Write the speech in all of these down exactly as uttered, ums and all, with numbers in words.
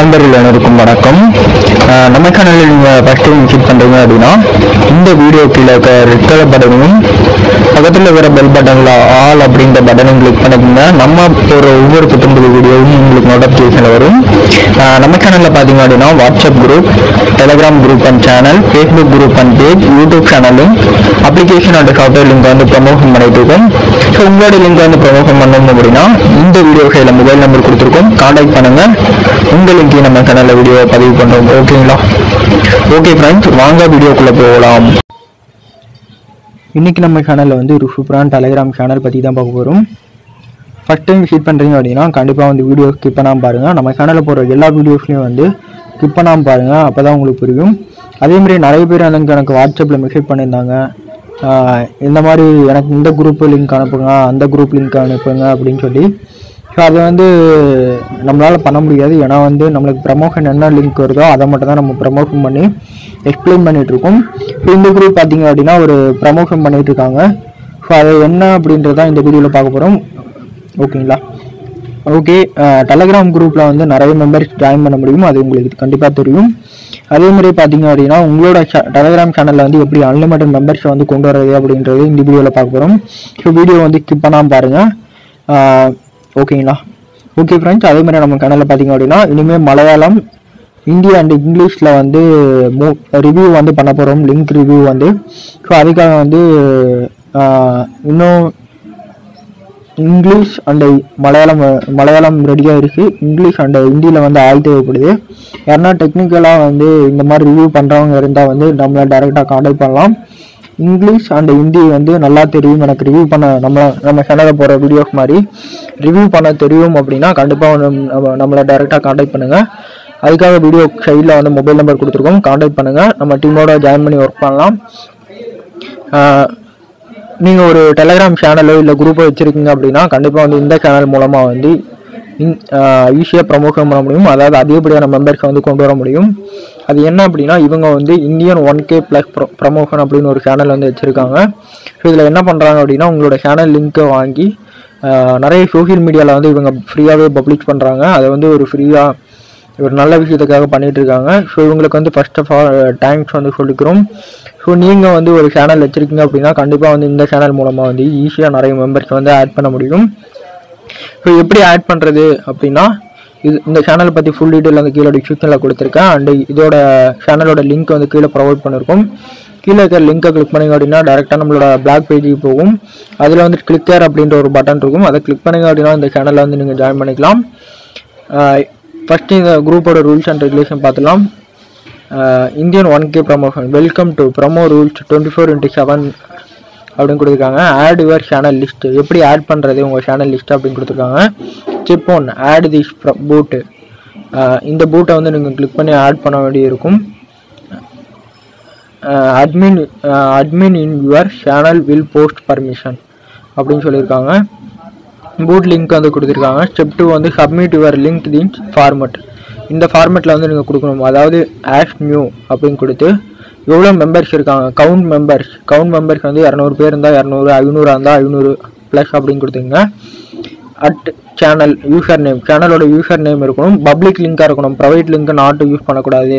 நண்பர்கள் அனைவருக்கும் வணக்கம். நம்ம சேனலில் நீங்கள் ஃபர்ஸ்ட் டைம் விசிட் பண்ணுறீங்க அப்படின்னா இந்த வீடியோ கீழே இருக்க ரெட் கலர் பட்டனும் பக்கத்தில் இருக்கிற பெல் பட்டனில் ஆல் அப்படின்ற பட்டனும் கிளிக் பண்ணிங்கன்னா நம்ம போகிற ஒவ்வொரு புத்தம்புது வீடியோவும் உங்களுக்கு நோட்டிஃபிகேஷன் வரும். நம்ம சேனலில் பார்த்தீங்க அப்படின்னா WhatsApp group, Telegram group and channel, Facebook group and page, YouTube சேனலும் அப்ளிகேஷன் அண்ட் சாஃப்ட்வேர் லிங்க் வந்து ப்ரமோஷன் பண்ணிட்டு இருக்கோம். ஸோ உங்களோட லிங்க் வந்து ப்ரமோஷன் பண்ணணும் அப்படின்னா இந்த வீடியோ கையில் மொபைல் நம்பர் கொடுத்துருக்கோம், கான்டாக்ட் பண்ணுங்க. உங்களுக்கு நம்ம சேனல்ல வீடியோ பதிவு பண்றோம். ஓகேங்களா? ஓகே फ्रेंड्स, வாங்க வீடியோக்குள்ள போகலாம். இன்னைக்கு நம்ம சேனல்ல வந்து ஒரு சூப்பரான டெலிகிராம் சேனல் பத்தி தான் பார்க்க போறோம். ஃபர்ஸ்ட் டைம் விசிட் பண்றீங்க அப்படினா கண்டிப்பா வந்து வீடியோ ஸ்கிப் பண்ணாம பாருங்க. நம்ம சேனல்ல போற எல்லா வீடியோஸ்லயும் வந்து ஸ்கிப் பண்ணாம பாருங்க, அப்பதான் உங்களுக்கு புரியும். அதே மாதிரி நிறைய பேர் எனக்கு வாட்ஸ்அப்ல மெசேஜ் பண்ணிருந்தாங்க, இந்த மாதிரி எனக்கு இந்த குரூப் லிங்க் அனுப்புங்க, அந்த குரூப் லிங்க் அனுப்புங்க அப்படின்னு சொல்லி. ஸோ அது வந்து நம்மளால் பண்ண முடியாது. ஏன்னா வந்து நம்மளுக்கு ப்ரமோஷன் என்ன லிங்க் வருதோ அதை மட்டும் தான் நம்ம ப்ரமோஷன் பண்ணி எக்ஸ்பிளைன் பண்ணிகிட்ருக்கோம். ஸோ இந்த குரூப் பார்த்திங்க அப்படின்னா ஒரு ப்ரமோஷன் பண்ணிகிட்ருக்காங்க. ஸோ அது என்ன அப்படின்றதான் இந்த வீடியோவில் பார்க்க போகிறோம். ஓகேங்களா? ஓகே, டெலிகிராம் குரூப்பில் வந்து நிறைய மெம்பர்ஸ் ஜாயின் பண்ண முடியும், அது உங்களுக்கு கண்டிப்பாக தெரியும். அதேமாதிரி பார்த்திங்க அப்படின்னா உங்களோட டெலிகிராம் சேனலில் வந்து எப்படி அன்லிமிட்டட் மெம்பர்ஸை வந்து கொண்டு வர்றது அப்படின்றது இந்த வீடியோவில் பார்க்க போகிறோம். ஸோ வீடியோ வந்து ஸ்கிப் பண்ணாமல் பாருங்கள். ஓகேங்களா? ஓகே ஃப்ரெண்ட்ஸ், அதே மாதிரி நம்ம சேனலில் பார்த்தீங்க அப்படின்னா இனிமேல் மலையாளம், இந்தி அண்ட் இங்கிலீஷில் வந்து மூ ரிவ்யூ வந்து பண்ண போகிறோம், லிங்க் ரிவ்யூ வந்து. ஸோ அதுக்காக வந்து இன்னும் இங்கிலீஷ் அண்ட் மலையாளம் மலையாளம் ரெடியாக இருக்குது. இங்கிலீஷ் அண்ட் ஹிந்தியில் வந்து ஆள் தேவைப்படுது. யாருன்னா டெக்னிக்கலாக வந்து இந்த மாதிரி ரிவ்யூ பண்ணுறவங்க இருந்தால் வந்து நம்மளை டேரெக்டாக கான்டாக்ட் பண்ணலாம். இங்கிலீஷ் அண்ட் ஹிந்தி வந்து நல்லா தெரியும் எனக்கு ரிவ்யூ பண்ண, நம்ம நம்ம சேனலில் போகிற வீடியோஸ் மாதிரி ரிவ்யூ பண்ண தெரியும் அப்படின்னா கண்டிப்பாக நம்ம நம்மளை டேரெக்டாக கான்டாக்ட் பண்ணுங்கள். அதுக்காக வீடியோ சைடில் வந்து மொபைல் நம்பர் கொடுத்துருக்கோம், கான்டாக்ட் பண்ணுங்கள். நம்ம டீமோட ஜாயின் பண்ணி ஒர்க் பண்ணலாம். நீங்கள் ஒரு டெலிகிராம் சேனலோ இல்லை குரூப்போ வச்சுருக்கீங்க அப்படின்னா கண்டிப்பாக வந்து இந்த சேனல் மூலமாக வந்து ஈஸியாக ப்ரமோஷன் பண்ண முடியும், அதாவது அதிகப்படியான மெம்பர்ஸை வந்து கொண்டு வர முடியும். அது என்ன அப்படின்னா இவங்க வந்து Indian one K plus pro promotion அப்படின்னு ஒரு சேனல் வந்து வச்சுருக்காங்க. ஸோ இதில் என்ன பண்ணுறாங்க அப்படின்னா உங்களோட சேனல் லிங்க்கை வாங்கி நிறைய சோஷியல் மீடியாவில் வந்து இவங்க ஃப்ரீயாகவே பப்ளிஷ் பண்ணுறாங்க. அதை வந்து ஒரு ஃப்ரீயாக ஒரு நல்ல விஷயத்துக்காக பண்ணிகிட்ருக்காங்க. ஸோ இவங்களுக்கு வந்து ஃபர்ஸ்ட் ஆஃப் ஆல் தேங்க்ஸ் வந்து சொல்லிக்கிறோம். ஸோ நீங்கள் வந்து ஒரு சேனல் வச்சுருக்கீங்க அப்படின்னா கண்டிப்பாக வந்து இந்த சேனல் மூலமாக வந்து ஈஸியாக நிறைய மெம்பர்ஸ் வந்து ஆட் பண்ண முடியும். ஸோ எப்படி ஆட் பண்ணுறது அப்படின்னா இது இந்த சேனலை பற்றி ஃபுல் டீட்டெயில் வந்து கீழே டிஸ்கிரிப்ஷனில் கொடுத்துருக்கேன் அண்டு இதோட சேனலோட லிங்க் வந்து கீழே ப்ரொவைட் பண்ணியிருக்கோம். கீழே இருக்கிற லிங்க்கை கிளிக் பண்ணிங்க அப்படின்னா டேரெக்டாக நம்மளோட பிளாக் பேஜுக்கு போகும். அதில் வந்து கிளிக்கர் அப்படின்ற ஒரு பட்டன் இருக்கும், அதை கிளிக் பண்ணிங்க அப்படின்னா இந்த சேனலில் வந்து நீங்கள் ஜாயின் பண்ணிக்கலாம். ஃபஸ்ட்டு இந்த குரூப்போட ரூல்ஸ் அண்ட் ரெகுலேஷன் பார்த்துலாம். Indian one K promotion welcome to promo rules twenty four into seven அப்படின்னு கொடுத்துருக்காங்க. ஆட் யுவர் சேனல் லிஸ்ட், எப்படி ஆட் பண்ணுறது உங்கள் சேனல் லிஸ்ட் அப்படின்னு கொடுத்துருக்காங்க. ஸ்டெப் ஒன், ஆட் திஸ் பூட்டு, இந்த பூட்டை வந்து நீங்கள் கிளிக் பண்ணி ஆட் பண்ண வேண்டியிருக்கும். Admin admin in your channel will post permission அப்படின்னு சொல்லியிருக்காங்க. பூட் லிங்க் வந்து கொடுத்துருக்காங்க. ஸ்டெப் டூ வந்து submit your link in format, இந்த ஃபார்மெட்டில் வந்து நீங்கள் கொடுக்கணும், அதாவது ஆஸ் நியூ அப்படின்னு கொடுத்து எவ்வளோ மெம்பர்ஸ் இருக்காங்க கவுண்ட் மெம்பர்ஸ் கவுண்ட் மெம்பர்ஸ் வந்து இரநூறு பேர் இருந்தால் இரநூறு, ஐநூறாக இருந்தால் ஐநூறு ப்ளஸ் அப்படின்னு கொடுத்துங்க. அட் சேனல் யூசர் நேம், சேனலோட யூசர் நேம் இருக்கணும், பப்ளிக் லிங்காக இருக்கணும், ப்ரைவேட் லிங்க்கை நாட்டு யூஸ் பண்ணக்கூடாது,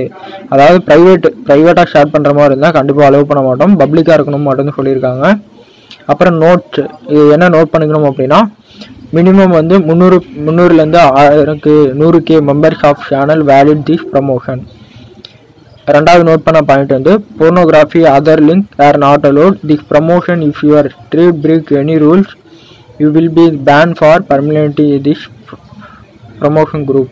அதாவது ப்ரைவேட் ப்ரைவேட்டாக ஷேர் பண்ணுற மாதிரி இருந்தால் கண்டிப்பாக அலோவ் பண்ண மாட்டோம், பப்ளிக்காக இருக்கணும் மட்டும்னு சொல்லியிருக்காங்க. அப்புறம் நோட்ஸ், இது என்ன நோட் பண்ணிக்கணும் அப்படின்னா மினிமம் வந்து முந்நூறு முந்நூறுலேருந்து ஆயிரக்கு நூறு K members of channel valid this promotion. ரெண்டாவது நோட் பண்ண பாயிண்ட் வந்து pornography other link are not allowed this promotion. If you are treat break any rules you will be ban for permanently this promotion group.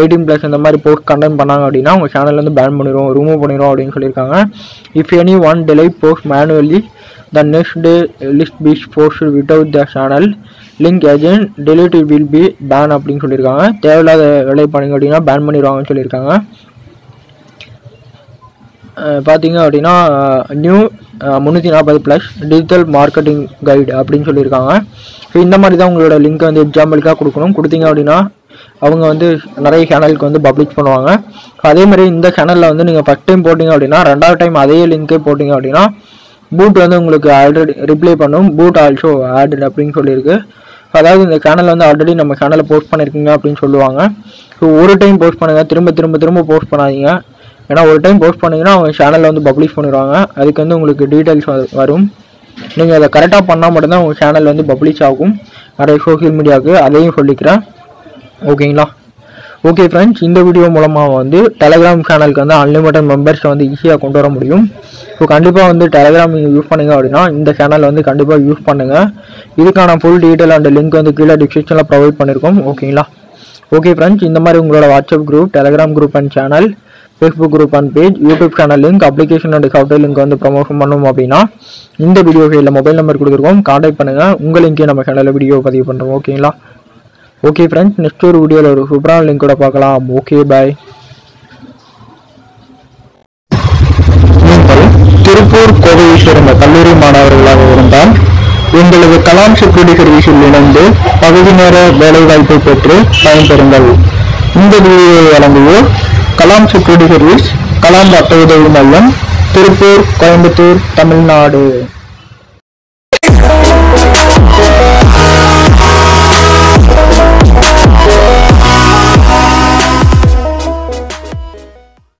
Eighteen plus இந்த மாதிரி post content பண்ணாங்க அப்படின்னா உங்கள் சேனல்லேருந்து pan பண்ணிடுவோம், remove பண்ணிடுவோம் அப்படின்னு சொல்லியிருக்காங்க. If any one delay post manually the next day list be post without the channel link again delete it will be ban அப்படின்னு சொல்லியிருக்காங்க. தேவையில்லாத வேலை பண்ணிங்க அப்படின்னா பேன் பண்ணிடுவாங்கன்னு சொல்லியிருக்காங்க. பார்த்தீங்க அப்படின்னா நியூ முந்நூற்றி நாற்பது ப்ளஸ் டிஜிட்டல் மார்க்கெட்டிங் கைடு அப்படின்னு சொல்லியிருக்காங்க. ஸோ இந்த மாதிரி தான் உங்களோட லிங்க்கை வந்து எக்ஸாம்பிளுக்காக கொடுக்கணும். கொடுத்தீங்க அப்படின்னா அவங்க வந்து நிறைய சேனலுக்கு வந்து பப்ளிஷ் பண்ணுவாங்க. ஸோ அதேமாதிரி இந்த சேனலில் வந்து நீங்கள் ஃபஸ்ட் டைம் போட்டிங்க அப்படின்னா ரெண்டாவது டைம் அதே லிங்க்கே போட்டிங்க அப்படின்னா பூட் வந்து உங்களுக்கு ஆல்ரெடி ரிப்ளை பண்ணும், பூட் ஆல்சோ ஆட் அப்படின்னு சொல்லியிருக்கு. அதாவது இந்த சேனல் வந்து ஆல்ரெடி நம்ம சேனலை போஸ்ட் பண்ணியிருக்கீங்க அப்படின்னு சொல்லுவாங்க. ஸோ ஸோ ஒரு டைம் போஸ்ட் பண்ணுங்கள், திரும்ப திரும்ப திரும்ப போஸ்ட் பண்ணாதீங்க. ஏன்னா ஒரு டைம் போஸ்ட் பண்ணிங்கன்னா அவங்க சேனலில் வந்து பப்ளிஷ் பண்ணிடுவாங்க. அதுக்கு வந்து உங்களுக்கு டீட்டெயில்ஸ் வரும். நீங்கள் அதை கரெக்டாக பண்ணால் மட்டும்தான் உங்கள் சேனல் வந்து பப்ளிஷ் ஆகும் நிறைய சோஷியல் மீடியாவுக்கு, அதையும் சொல்லிக்கிறேன். ஓகேங்களா? ஓகே ஃப்ரெண்ட்ஸ், இந்த வீடியோ மூலமாக வந்து டெலகிராம் சேனலுக்கு வந்து அன்லிமிட்டட் மெம்பர்ஸை வந்து ஈஸியாக கொண்டு வர முடியும். ஸோ கண்டிப்பாக வந்து டெலகிராம் நீங்கள் யூஸ் பண்ணுங்க அப்படின்னா இந்த சேனல் வந்து கண்டிப்பாக யூஸ் பண்ணுங்கள். இதுக்கான ஃபுல் டீட்டெயில் அந்த லிங்க் வந்து கீழே டிஸ்கிரிப்ஷனில் ப்ரொவைட் பண்ணியிருக்கோம். ஓகேங்களா? ஓகே ஃப்ரெண்ட்ஸ், இந்த மாதிரி உங்களோட WhatsApp group, Telegram group and channel, Facebook group and page, YouTube channel link, application and software link வந்து ப்ரமோஷன் பண்ணணும் அப்படின்னா இந்த வீடியோ கையில் மொபைல் நம்பர் கொடுத்துருக்கோம். கான்டாக்ட் பண்ணுங்கள். உங்கள் லிங்கே நம்ம சேனலில் வீடியோ பதிவு பண்ணுறோம். ஓகேங்களா? ஓகே ஃப்ரெண்ட்ஸ், நெக்ஸ்ட் ஒரு வீடியோவில் ஒரு சூப்பரான லிங்க் கூட பார்க்கலாம். Okay bye. திருப்பூர் கோவையை சேர்ந்த கல்லூரி மாணவர்களாக இருந்தால் எங்களது கலாம் செக்யூரிட்டி சர்வீஸில் இணைந்து பகுதி நேர வேலைவாய்ப்பை பெற்று பயன்பெறுங்கள். இந்த வீடியோவை வழங்குவோர் கலாம் செக்யூரிட்டி சர்வீஸ், கலாம் ரத்த உதவி மையம், திருப்பூர், கோயம்புத்தூர், தமிழ்நாடு.